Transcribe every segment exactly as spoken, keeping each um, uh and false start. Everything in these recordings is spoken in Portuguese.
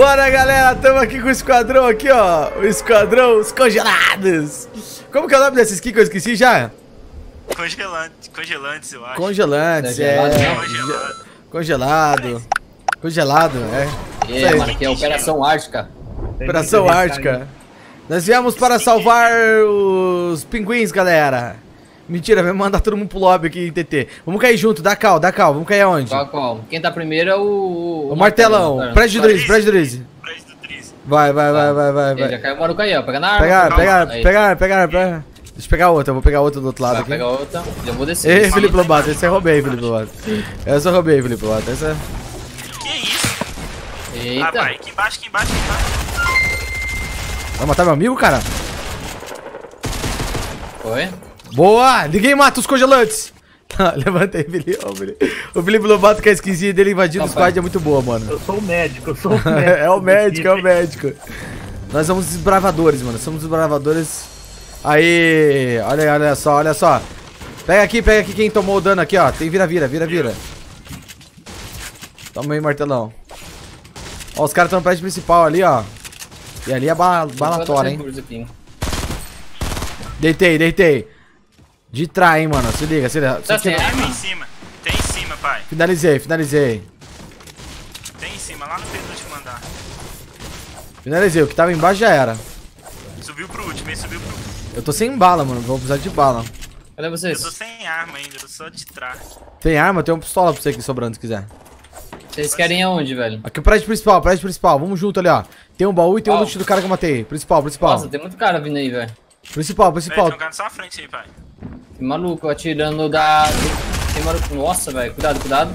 Bora, galera, estamos aqui com o esquadrão aqui, ó. O esquadrão, os congelados. Como que é o nome dessa skin que eu esqueci já? Congelante, congelantes, eu acho. Congelantes, é. é. Congelado. Congelado. Congelado, é. É, mano, aqui é Operação Ártica. Operação Ártica. Nós viemos para salvar os pinguins, galera. Mentira, vai mandar todo mundo pro lobby aqui em T T. Vamos cair junto, dá cal, dá cal. Vamos cair aonde? Qual, qual? Quem tá primeiro é o... O martelão. martelão. Prédio do Drizzy, prédio do Drizzy. Prédio do Drizzy. Vai, vai, vai, vai, vai. vai. Já caiu o maruca aí, ó. Pega na arma. Pegar, pegar, pegar, pegar, pegar. Deixa eu pegar outra, eu vou pegar outra do outro lado vai, aqui. Pegar outra, eu vou descer. Ei, Felipe Lobato, esse eu roubei, Felipe Lobato. Essa eu roubei, Felipe Lobato. Essa... Que isso? Eita. Ah, vai, aqui embaixo, aqui embaixo, aqui embaixo. Vai matar meu amigo, cara? Foi? Boa! Ninguém mata os congelantes! Tá, levanta aí, Felipe. O Felipe Lobato, que é esquisito dele invadindo o squad, é muito boa, mano. Eu sou o médico, eu sou o médico. É o médico, é o médico. Nós somos desbravadores, mano. Somos desbravadores. Aí, olha, olha só, olha só. Pega aqui, pega aqui quem tomou o dano aqui, ó. Tem vira-vira, vira-vira. Toma aí, martelão. Ó, os caras estão no prédio principal ali, ó. E ali é bala, bala tora, hein. Deitei, deitei. De trás, hein, mano. Se liga, se liga. Tá sem arma? Tem em cima. Tem em cima, pai. Finalizei, finalizei. Tem em cima, lá no penúltimo andar. Finalizei, o que tava embaixo já era. Subiu pro último, hein, subiu pro último. Eu tô sem bala, mano. Vou precisar de bala. Cadê vocês? Eu tô sem arma ainda, eu tô só de trás. Tem arma? Eu tenho uma pistola pra você aqui sobrando, se quiser. Vocês querem aonde, velho? Aqui o prédio principal, prédio principal. Vamos junto ali, ó. Tem um baú e tem o loot do cara que eu matei. Principal, principal. Nossa, tem muito cara vindo aí, velho. Principal, principal. Tem um cara só à frente aí, pai. Tem maluco atirando da... Tem maluco... Nossa, velho. Cuidado, cuidado.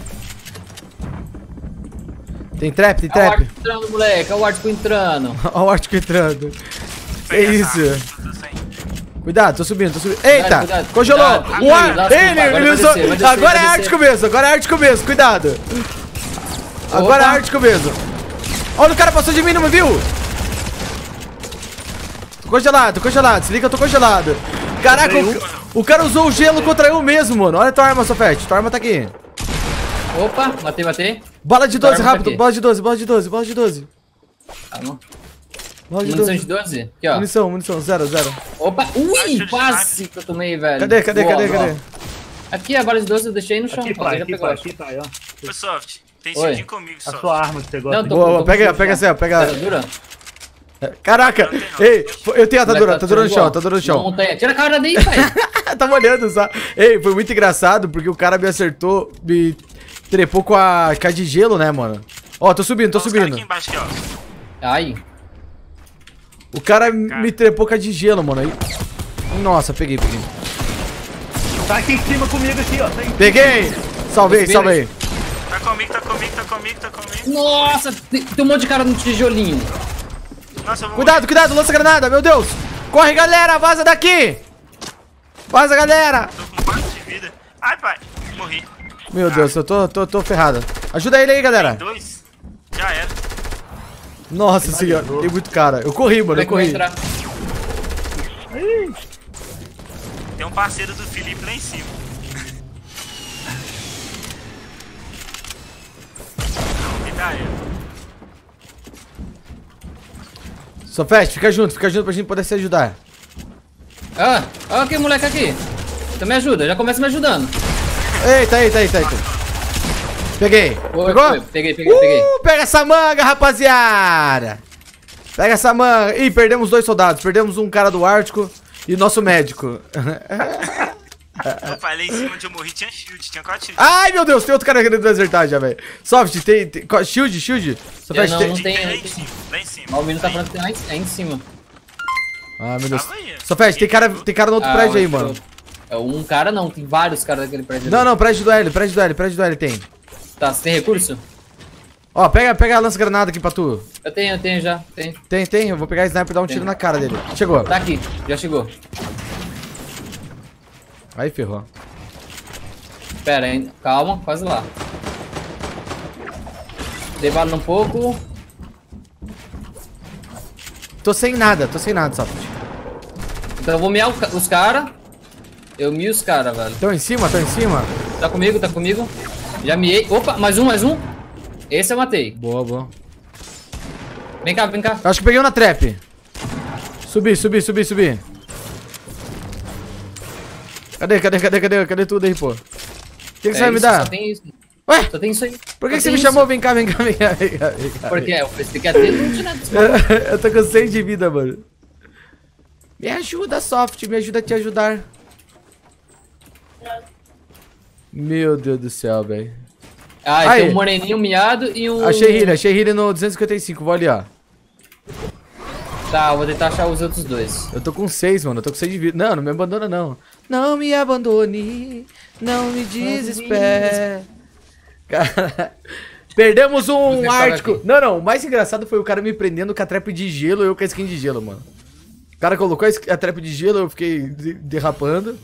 Tem trap, tem trap. Olha o Ártico entrando, moleque. Olha o Ártico entrando. Olha o Ártico entrando. É isso. Cuidado, tô subindo, tô subindo. Eita, cuidado, congelou. Cuidado, o ar, ele, agora ele descer, descer, descer, agora é Ártico mesmo, agora é Ártico mesmo, cuidado. Opa. Agora é Ártico mesmo. Olha, o cara passou de mim, não me viu? Tô congelado, congelado, se liga que eu tô congelado. Caraca, o, o cara usou o gelo contra eu mesmo, mano. Olha a tua arma, Sofete, tua arma tá aqui. Opa, matei, matei. Bala de doze, rápido, tá bola de doze, bola de doze, bola de doze. Ah, não. Munição de doze? Aqui, ó. Munição, munição, zero, zero. Opa, ui, quase que eu tomei, velho. Cadê, cadê, boa, cadê, boa. cadê? Aqui, a bala de doze eu deixei no chão. Aqui, pai, aqui, pai, aqui, pai, ó. Ô, Soft, tem cedinho comigo, Soft. A sua arma que você gosta. Não, tô, boa, tô, pega, tô, pega essa, pega essa. Pega ela. Caraca, ei, eu tenho a Tadura, Tadura no chão, Tadura no chão. Tira a cara daí, pai. Tava olhando, só. Ei, foi muito engraçado, porque o cara me acertou, me trepou com a caixa de gelo, né, mano? Ó, tô subindo, tô subindo. Aqui embaixo, aqui, ó. Ai. O cara, cara me trepou com a de gelo, mano. Aí... Nossa, peguei, peguei. Tá aqui em cima comigo aqui, ó. Tá em... Peguei! Salvei, salvei. Tá comigo, tá comigo, tá comigo, tá comigo. Nossa, tem um monte de cara no tijolinho. Nossa, eu vou... Cuidado, cuidado, lança granada, meu Deus! Corre, galera, vaza daqui! Vaza, galera! Tô com quatro de vida. Ai, pai, morri. Meu ah. Deus, eu tô, tô, tô ferrado. Ajuda ele aí, galera. Tem dois? Já era. Nossa senhora, tem muito cara. Eu corri, mano, eu corri. Tem um parceiro do Felipe lá em cima. Sofete, fica junto, fica junto pra gente poder se ajudar. Ah, olha aquele moleque aqui. Então me ajuda, já começa me ajudando. Eita, eita, eita, eita. Peguei. Oi, pegou? Foi. Peguei, peguei, uh, peguei. Pega essa manga, rapaziada. Pega essa manga. Ih, perdemos dois soldados. Perdemos um cara do Ártico e nosso médico. Eu falei em cima onde eu morri. Tinha shield, tinha quatro shield. Ai, meu Deus, tem outro cara querendo desertar já, velho. Soft, tem, tem... Shield, shield? Sofete, não, tem... não tem... Lá em cima, lá em cima. Malvino tá falando que tem lá em cima. Ah, meu Deus. Sofete, tem cara, tem cara no outro ah, prédio aí, mano. É um cara não, tem vários caras daquele prédio. Não, ali. não, prédio do L, prédio do L, prédio do L tem. Tá, você tem recurso? Ó, pega, pega a lança-granada aqui pra tu. Eu tenho, eu tenho já. Tem, tem, tem. Eu vou pegar a sniper e dar um tem. tiro na cara dele. Chegou. Tá aqui, já chegou. Aí, ferrou. Pera, ainda. Calma, quase lá. Dei bala um pouco. Tô sem nada, tô sem nada, Soft. Então eu vou miar os caras. Eu mio os caras, velho. Tão em cima, tão em cima. Tá comigo, tá comigo. Já miei. Opa, mais um, mais um. Esse eu matei. Boa, boa. Vem cá, vem cá. Acho que peguei um na trap. Subi, subi, subi, subi. Cadê, cadê, cadê, cadê? Cadê tudo aí, pô? O que, que é você vai me dar? Só tem isso. Ué? Só tem isso aí. Por que, que você me isso. chamou? Vem cá, vem cá, vem cá, vem cá. Vem cá. Porque eu pensei que ia ter um tirado. Eu tô com seis de vida, mano. Me ajuda, Soft. Me ajuda a te ajudar. Meu Deus do céu, velho. Ah, aí. Tem um moreninho miado e um... Achei healer, achei healer no duzentos e cinquenta e cinco. Vou ali, ó. Tá, eu vou tentar achar os outros dois. Eu tô com seis, mano. Eu tô com seis de vida. Não, não me abandona, não. Não me abandone. Não me desespere. Cara... Perdemos um ártico. Não, não. O mais engraçado foi o cara me prendendo com a trap de gelo e eu com a skin de gelo, mano. O cara colocou a trap de gelo, eu fiquei derrapando.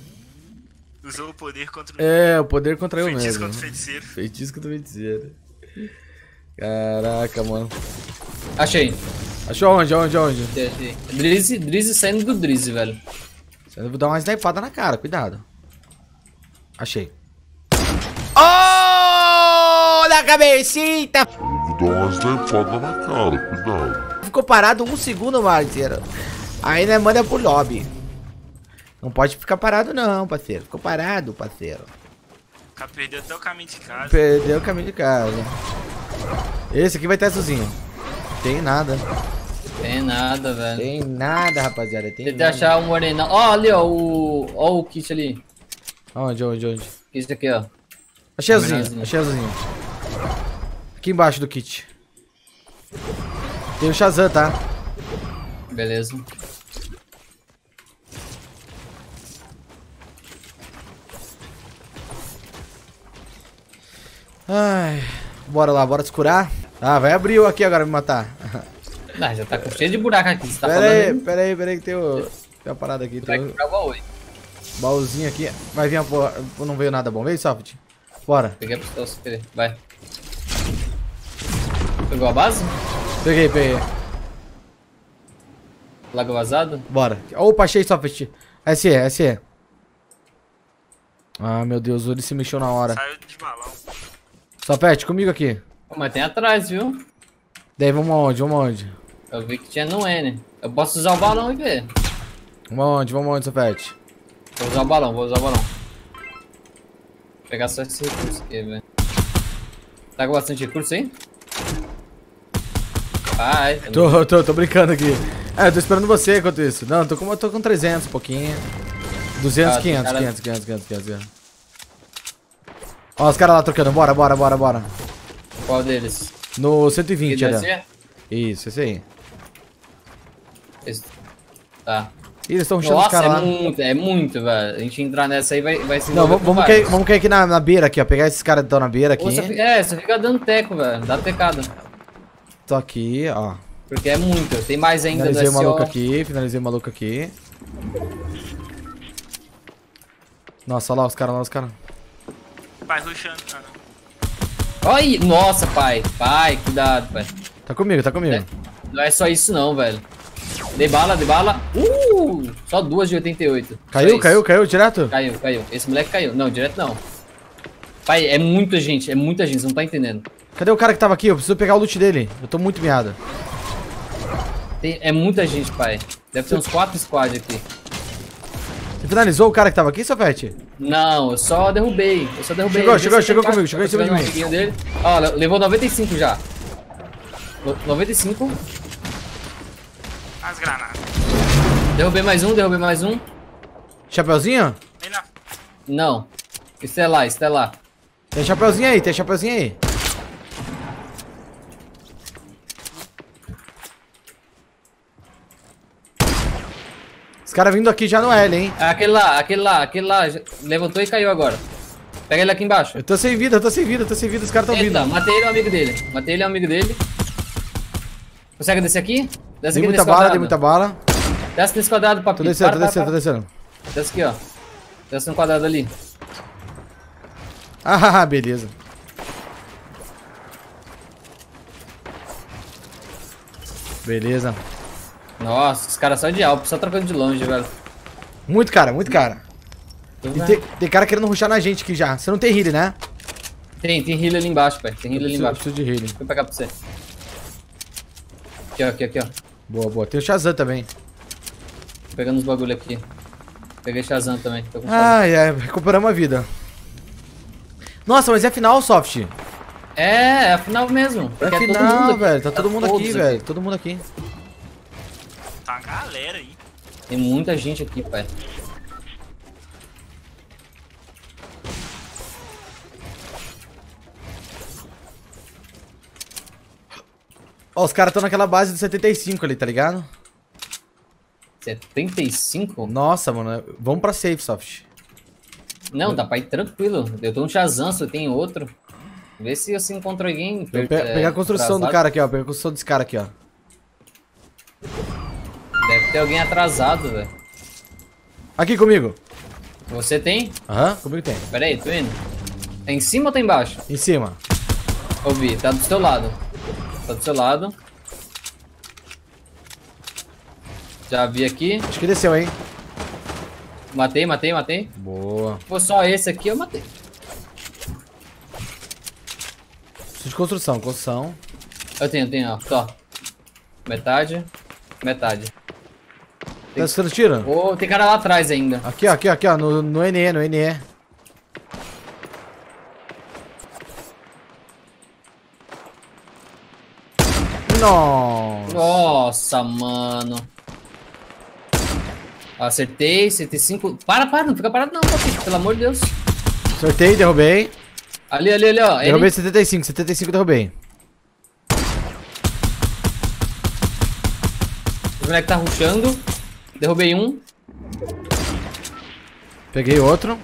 Usou o poder contra o... É, o poder contra eu mesmo. Feitiço contra o feiticeiro. Feitiço contra o feiticeiro. Caraca, mano. Achei. Achou onde, onde, onde? Achei. Drizzy, Drizzy saindo do Drizzy, velho. Eu vou dar uma snipada na cara, cuidado. Achei. Oh, na cabecita! Vou dar uma snipada na cara, cuidado. Ficou parado um segundo, parceiro. Aí, né, manda pro lobby. Não pode ficar parado não, parceiro. Ficou parado, parceiro. Perdeu até o caminho de casa. Perdeu o caminho de casa. Esse aqui vai estar sozinho. Tem nada. Tem nada, velho. Tem nada, rapaziada. Tem Tentei achar um moreno. Ó, oh, ali, ó. O... Ó o kit ali. Onde, onde, onde? Kit aqui, ó. Achei azulzinho, achei azulzinho. Aqui embaixo do kit. Tem o Shazam, tá? Beleza. Ai, bora lá, bora se curar. Ah, vai abrir o aqui agora me matar. Ah, já tá com cheio de buraco aqui, você tá pera falando. Aí, pera aí, pera aí que tem, o, tem uma parada aqui. Tem um baú aí. Baúzinho aqui. Vai vir uma porra. Não veio nada bom. Veio, Sofete. Bora. Peguei a pistola sem querer. Vai. Pegou a base? Peguei, peguei. Lago vazado? Bora. Opa, achei, Sofete. S E, S E. Ah, meu Deus, ele se mexeu na hora. Saiu de balão. Sofete, comigo aqui. Mas tem atrás, viu? Daí vamos aonde? Vamos aonde? Eu vi que tinha no N. Eu posso usar o balão e ver. Vamos aonde? Vamos aonde, Sofete? Vou usar o balão, vou usar o balão. Vou pegar só esse recurso aqui, velho. Tá com bastante recurso aí? Vai. Tô, tô, tô brincando aqui. É, eu tô esperando você enquanto isso. Não, tô com, tô com trezentos, pouquinho. duzentos, ah, quinhentos, cara... quinhentos, quinhentos, quinhentos, quinhentos. Ó, os caras lá trocando, bora, bora, bora, bora. Qual deles? No cento e vinte, olha. Isso, esse aí. Esse... Tá. Ih, eles estão rushando os caras lá. Nossa, é muito, é muito, velho. A gente entrar nessa aí vai, vai se... Não, vamos cair, vamos cair aqui na, na beira aqui, ó. Pegar esses caras que estão na beira aqui. Nossa, é, você fica dando teco, velho. Dá tecada. Tô aqui, ó. Porque é muito, tem mais ainda. Finalizei o maluco aqui, finalizei o maluco aqui. Nossa, olha lá os caras, lá os caras. Pai rushando, cara. Ai, nossa, pai. Pai, cuidado, pai. Tá comigo, tá comigo. É, não é só isso não, velho. Dei bala, dei bala. Uh! Só duas de oitenta e oito. Caiu, caiu, caiu, direto? Caiu, caiu. Esse moleque caiu. Não, direto não. Pai, é muita gente, é muita gente, você não tá entendendo. Cadê o cara que tava aqui? Eu preciso pegar o loot dele. Eu tô muito miado. Tem, é muita gente, pai. Deve ter uns quatro squad aqui. Você finalizou o cara que tava aqui, Sofete? Não, eu só derrubei. Eu só derrubei. Chegou, chegou, chegou comigo, chegou em cima de mim. Dele. Ó, levou noventa e cinco já. noventa e cinco. As granadas. Derrubei mais um, derrubei mais um. Chapeuzinho? Não. Isso é lá, isso é lá. Tem chapeuzinho aí, tem chapeuzinho aí. Os caras vindo aqui já no L, hein? Ah, aquele lá, aquele lá, aquele lá. Levantou e caiu agora. Pega ele aqui embaixo. Eu tô sem vida, eu tô sem vida, eu tô sem vida. Os caras tão vindo. Matei ele, é um amigo dele. Matei ele, é um amigo dele. Consegue descer aqui? Desce aqui nesse quadrado. Tem muita bala, tem muita bala. Desce nesse quadrado, papi. Tô descendo, tô descendo, tô descendo. Desce aqui, ó. Desce no quadrado ali. Ah, beleza. Beleza. Nossa, os caras só de alto, só trocando de longe, velho. Muito cara, muito cara. E tem, tem cara querendo rushar na gente aqui já. Você não tem healer, né? Tem, tem healer ali embaixo, pai. Tem healer ali embaixo. Eu preciso de healer. Vou pegar pra você. Aqui, ó, aqui, aqui, ó. Boa, boa. Tem o Shazam também. Tô pegando os bagulho aqui. Peguei Shazam também. Tô com ai, ai, recuperamos a vida. Nossa, mas é a final, Soft. É, é a final mesmo. É a final, velho. Tá todo mundo aqui, velho. Todo mundo aqui. Tá a galera aí. Tem muita gente aqui, pai. Ó, os caras estão naquela base do setenta e cinco ali, tá ligado? setenta e cinco? Nossa, mano. Vamos pra safe, Soft. Não, dá pra ir tranquilo. Eu tô um Shazam, se eu tenho outro. Vê se eu se encontro alguém. Pe é, pegar a construção atrasado. Do cara aqui, ó. Pegar a construção desse cara aqui, ó. Deve ter alguém atrasado, velho. Aqui comigo. Você tem? Aham, comigo tem. Pera aí, tô indo. É em cima ou tá embaixo? Em cima. Ouvi, tá do seu lado. Tá do seu lado. Já vi aqui. Acho que desceu, hein? Matei, matei, matei. Boa. Se for só esse aqui, eu matei. Preciso de construção, construção. Eu tenho, eu tenho, ó. Só. Metade. Metade. Tá ficando tiro? Oh, tem cara lá atrás ainda. Aqui, ó, aqui, ó, aqui, ó. No, no N E, no N E. Nossa. Nossa, mano. Acertei, setenta e cinco. Para, para, não fica parado não, papi, pelo amor de Deus. Acertei, derrubei. Ali, ali, ali, ó. Derrubei ele... setenta e cinco, setenta e cinco derrubei. O moleque tá rushando. Derrubei um. Peguei outro.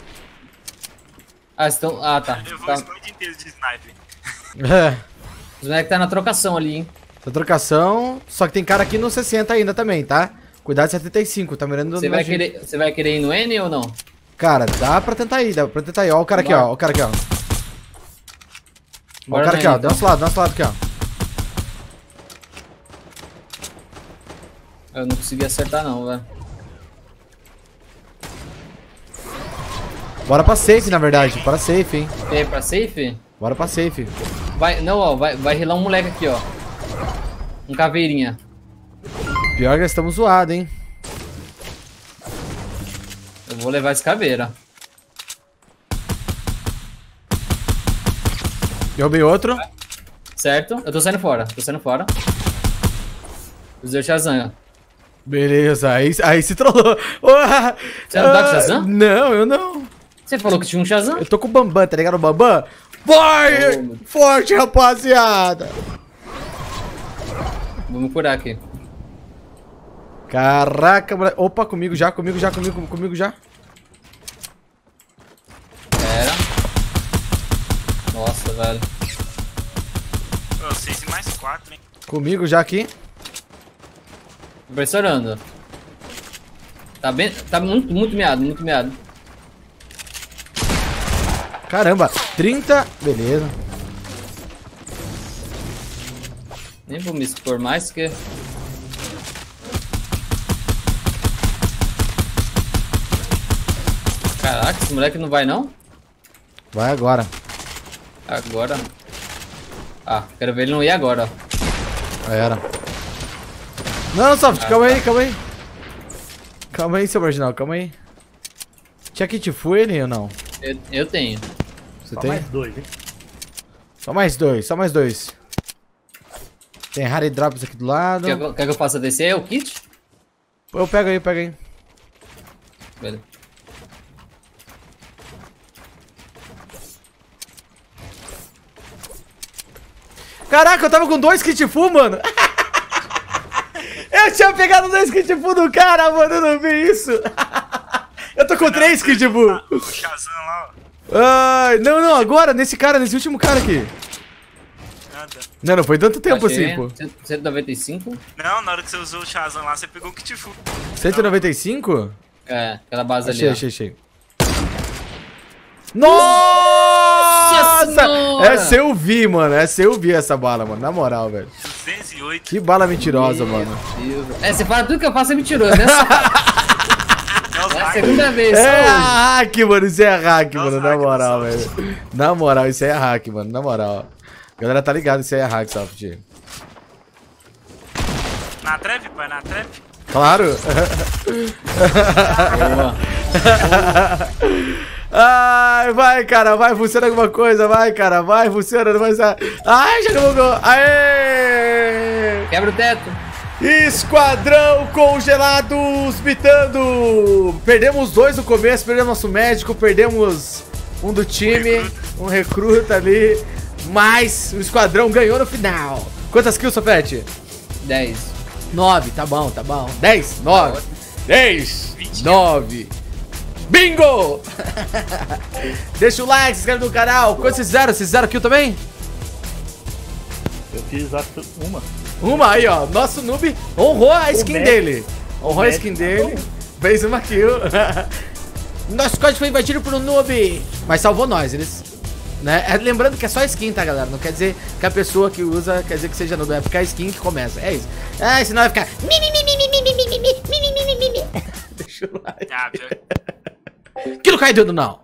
Ah, estão... Ah, tá. Levou tá. O inteiro de sniper. É. Os moleque tá na trocação ali, hein. Tá trocação, só que tem cara aqui no sessenta ainda também, tá? Cuidado, setenta e cinco, tá mirando... Você vai, querer, você vai querer ir no N ou não? Cara, dá pra tentar ir, dá pra tentar ir. Ó o cara aqui, ó, ó o cara aqui, ó. Ó o cara aqui, ó, do nosso lado, do nosso lado aqui, ó. Eu não consegui acertar não, velho. Bora pra safe, na verdade, para safe, hein. É, pra safe? Bora pra safe. Vai, não, ó, vai, vai rilar um moleque aqui, ó. Um caveirinha. Pior que nós estamos zoados, hein? Eu vou levar esse caveira. Derrubei outro. Certo. Eu tô saindo fora. Tô saindo fora. Usei o Shazam. Beleza. Aí, aí se trollou. Você não tá com Shazam? Não, eu não. Você falou que tinha um Shazam? Eu tô com o Bambam, tá ligado? O Bambam. Vai! Oh, forte, rapaziada. Vamos curar aqui. Caraca, moleque. Opa, comigo já, comigo já, comigo, comigo já. Pera. Nossa, velho. Pô, seis e mais quatro, hein. Comigo já aqui. Pressionando. Tá bem. Tá muito, muito meado, muito meado. Caramba, trinta. Beleza. Nem vou me expor mais que. Caraca, esse moleque não vai não? Vai agora. Agora? Ah, quero ver ele não ir agora, ó. Era. Não, não, Soft, ah, calma tá. aí, calma aí. Calma aí, seu marginal, calma aí. Tinha kit full ou não? Eu, eu tenho. Você só tem? Mais dois, hein? Só mais dois, só mais dois. Tem Harry Drops aqui do lado. Quer, quer que eu faça descer o kit? Eu pego aí, eu pego aí. Beleza. Caraca, eu tava com dois kit full, mano. Eu tinha pegado dois kit full do cara, mano. Eu não vi isso. Eu tô com três kit full. O Shazam lá, ó. Não, não, agora, nesse cara, nesse último cara aqui. Nada. Não, não foi tanto tempo assim, pô. cento e noventa e cinco? Não, na hora que você usou o Shazam lá, você pegou o kit full. cento e noventa e cinco? É, aquela base ali. Achei, achei, achei. Nossa! Essa eu vi, mano. Essa eu vi essa bala, mano. Na moral, velho. duzentos e oito. Que bala mentirosa, meu mano. Deus. É, você fala tudo que eu faço é mentiroso, né? É a segunda vez. É hack, mano. Isso é hack, Nossa, mano. Na moral, velho. Na moral, isso é hack, mano. Na moral. Galera, tá ligado? Isso aí é hack, Soft. Na trap, pai, na trap. Claro. Ai, vai, cara, vai, funciona alguma coisa, vai, cara, vai, funciona, não vai sair. Ai, já não bugou. Aê! Quebra o teto. Esquadrão congelados, pitando. Perdemos dois no começo, perdemos nosso médico, perdemos um do time, um recruta, um recruta ali. Mas o esquadrão ganhou no final. Quantas kills, Sofete? dez. nove, tá bom, tá bom. dez, nove. dez, nove. Bingo! Deixa o like, se inscreve no canal. Quantos vocês fizeram? Vocês fizeram kill também? Eu fiz uma. Uma aí, ó. Nosso noob honrou a skin dele. Honrou a skin dele. Fez uma kill. Nosso código foi invadido por um noob. Mas salvou nós, eles. Né? Lembrando que é só skin, tá, galera? Não quer dizer que a pessoa que usa quer dizer que seja noob. É porque é a skin que começa. É isso. Ah, senão vai ficar. Deixa o like. Que não cai dedo, não.